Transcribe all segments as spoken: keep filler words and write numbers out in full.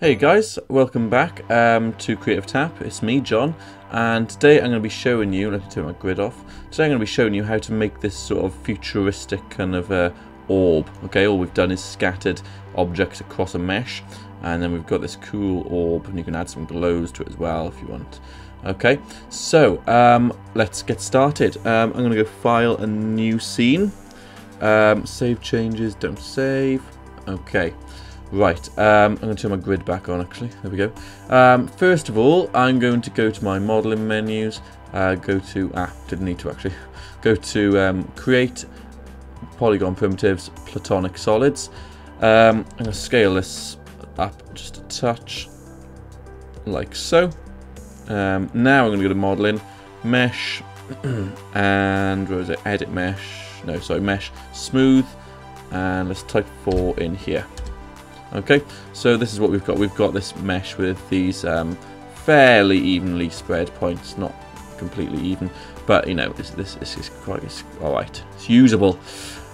Hey guys, welcome back um, to Creative Tap. It's me, John, and today I'm going to be showing you, let me turn my grid off, today I'm going to be showing you how to make this sort of futuristic kind of uh, orb. Okay, all we've done is scattered objects across a mesh, and then we've got this cool orb, and you can add some glows to it as well if you want. Okay, so um, let's get started. Um, I'm going to go File and New Scene, um, Save Changes, don't save, okay. Right, um, I'm going to turn my grid back on actually, there we go. Um, first of all, I'm going to go to my modeling menus, uh, go to, ah, didn't need to actually, go to um, create polygon primitives, platonic solids. Um, I'm going to scale this up just a touch, like so. Um, now I'm going to go to modeling, mesh, and where is it, edit mesh, no sorry, mesh, smooth, and let's type four in here. Okay, so this is what we've got. We've got this mesh with these um, fairly evenly spread points, not completely even, but you know, this this, this is quite it's, all right. It's usable.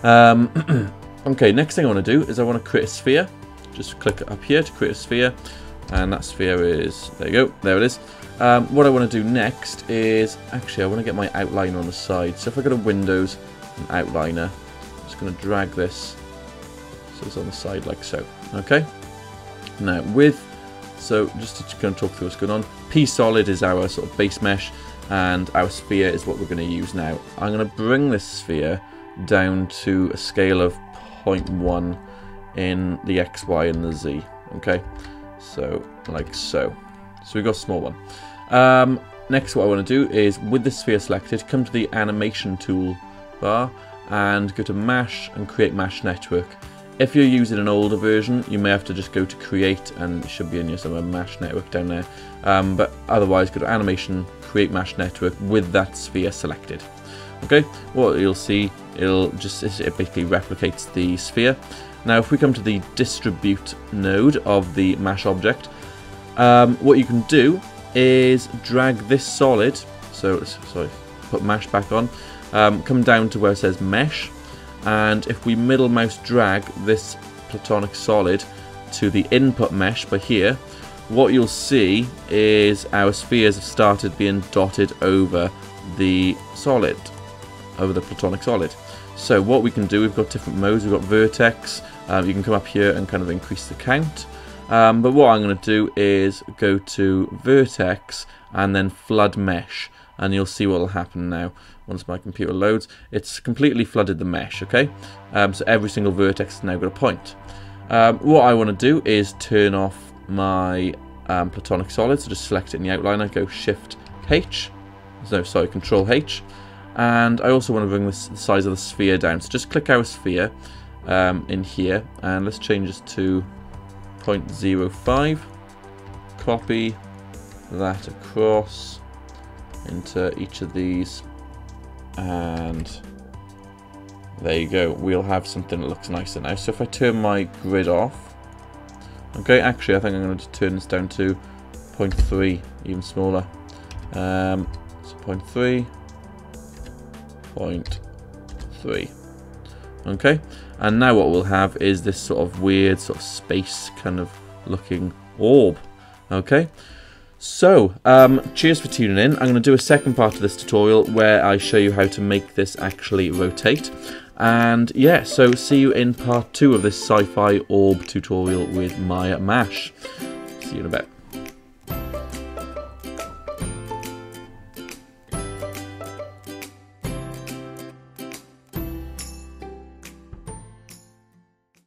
Um, okay, next thing I want to do is I want to create a sphere. Just click up here to create a sphere, and that sphere is there. You go, there it is. Um, what I want to do next is actually I want to get my outline on the side. So if I go to Windows and Outliner, I'm just going to drag this. So it's on the side like so. Okay. Now with, so just to kind of talk through what's going on. P solid is our sort of base mesh, and our sphere is what we're going to use now. I'm going to bring this sphere down to a scale of zero point one in the X, Y, and the Z. Okay. So like so. So we've got a small one. Um, next, what I want to do is with the sphere selected, come to the animation toolbar and go to Mash and create Mash Network. If you're using an older version, you may have to just go to Create, and it should be in your somewhere Mesh Network down there. Um, but otherwise, go to Animation, Create Mesh Network with that sphere selected. Okay, what you'll see, it'll just it basically replicates the sphere. Now, if we come to the Distribute node of the Mesh object, um, what you can do is drag this solid. So, sorry, put Mesh back on. Um, come down to where it says Mesh. And if we middle mouse drag this platonic solid to the input mesh by here, what you'll see is our spheres have started being dotted over the solid, over the platonic solid. So what we can do, we've got different modes, we've got vertex, um, you can come up here and kind of increase the count. Um, but what I'm going to do is go to vertex and then flood mesh. And you'll see what will happen now once my computer loads. It's completely flooded the mesh, okay? Um, so every single vertex has now got a point. Um, what I want to do is turn off my um, platonic solid, so just select it in the outliner, go Shift-H, no, sorry, Control-H. And I also want to bring this, the size of the sphere down, so just click our sphere um, in here, and let's change this to zero point zero five, copy that across into each of these, and there you go, we'll have something that looks nicer now. So if I turn my grid off, okay, actually I think I'm going to turn this down to zero point three, even smaller, um, so zero point three, zero point three, okay, and now what we'll have is this sort of weird sort of space kind of looking orb, okay. So, um, cheers for tuning in. I'm going to do a second part of this tutorial where I show you how to make this actually rotate. And yeah, so see you in part two of this sci-fi orb tutorial with Maya Mash. See you in a bit.